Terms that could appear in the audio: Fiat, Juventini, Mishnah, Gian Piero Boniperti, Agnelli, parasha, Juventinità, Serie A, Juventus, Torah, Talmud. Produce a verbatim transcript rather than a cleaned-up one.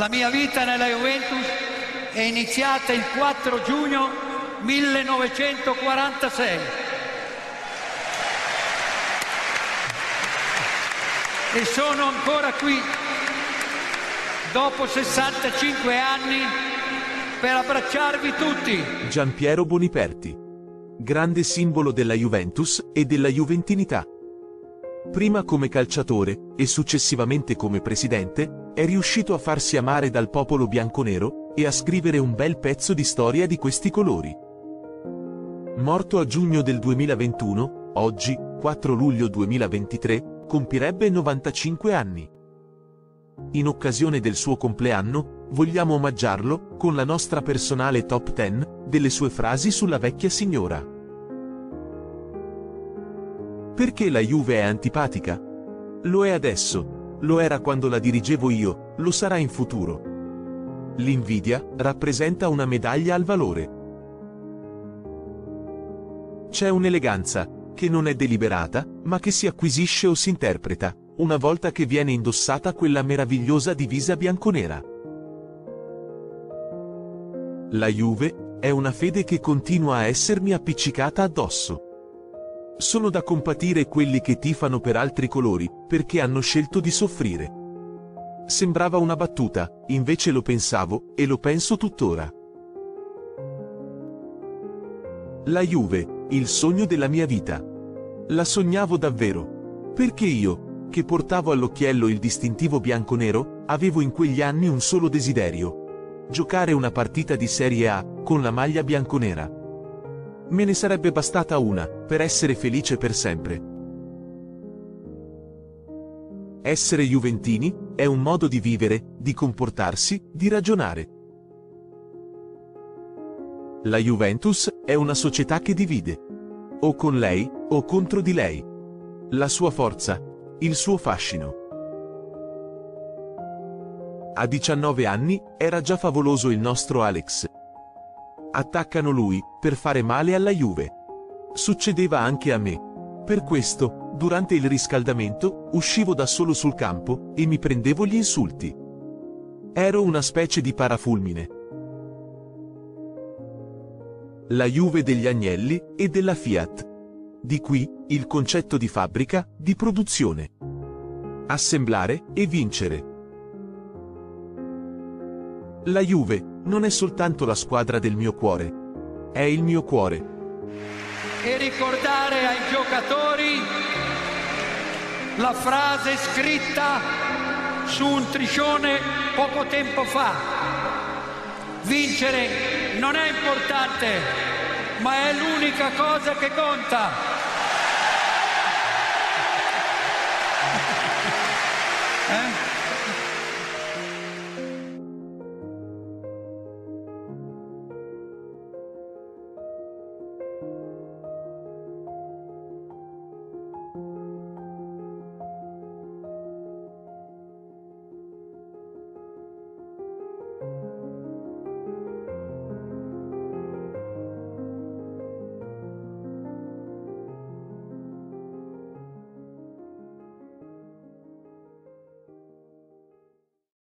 La mia vita nella Juventus è iniziata il quattro giugno millenovecentoquarantasei. E sono ancora qui, dopo sessantacinque anni, per abbracciarvi tutti. Gian Piero Boniperti, grande simbolo della Juventus e della Juventinità. Prima come calciatore, e successivamente come presidente, è riuscito a farsi amare dal popolo bianconero, e a scrivere un bel pezzo di storia di questi colori. Morto a giugno del duemilaventuno, oggi, quattro luglio duemilaventitré, compirebbe novantacinque anni. In occasione del suo compleanno, vogliamo omaggiarlo, con la nostra personale top dieci, delle sue frasi sulla vecchia signora. Perché la Juve è antipatica? Lo è adesso, lo era quando la dirigevo io, lo sarà in futuro. L'invidia rappresenta una medaglia al valore. C'è un'eleganza, che non è deliberata, ma che si acquisisce o si interpreta, una volta che viene indossata quella meravigliosa divisa bianconera. La Juve è una fede che continua a essermi appiccicata addosso. Sono da compatire quelli che tifano per altri colori, perché hanno scelto di soffrire. Sembrava una battuta, invece lo pensavo, e lo penso tuttora. La Juve, il sogno della mia vita. La sognavo davvero. Perché io, che portavo all'occhiello il distintivo bianconero, avevo in quegli anni un solo desiderio. Giocare una partita di Serie A, con la maglia bianconera. Me ne sarebbe bastata una, per essere felice per sempre. Essere juventini è un modo di vivere, di comportarsi, di ragionare. La Juventus è una società che divide. O con lei, o contro di lei. La sua forza, il suo fascino. A diciannove anni era già favoloso il nostro Alex. Attaccano lui, per fare male alla Juve. Succedeva anche a me. Per questo, durante il riscaldamento, uscivo da solo sul campo, e mi prendevo gli insulti. Ero una specie di parafulmine. La Juve degli Agnelli, e della Fiat. Di qui, il concetto di fabbrica, di produzione. Assemblare, e vincere. La Juve non è soltanto la squadra del mio cuore, è il mio cuore. E ricordare ai giocatori la frase scritta su un triscione poco tempo fa: vincere non è importante, ma è l'unica cosa che conta.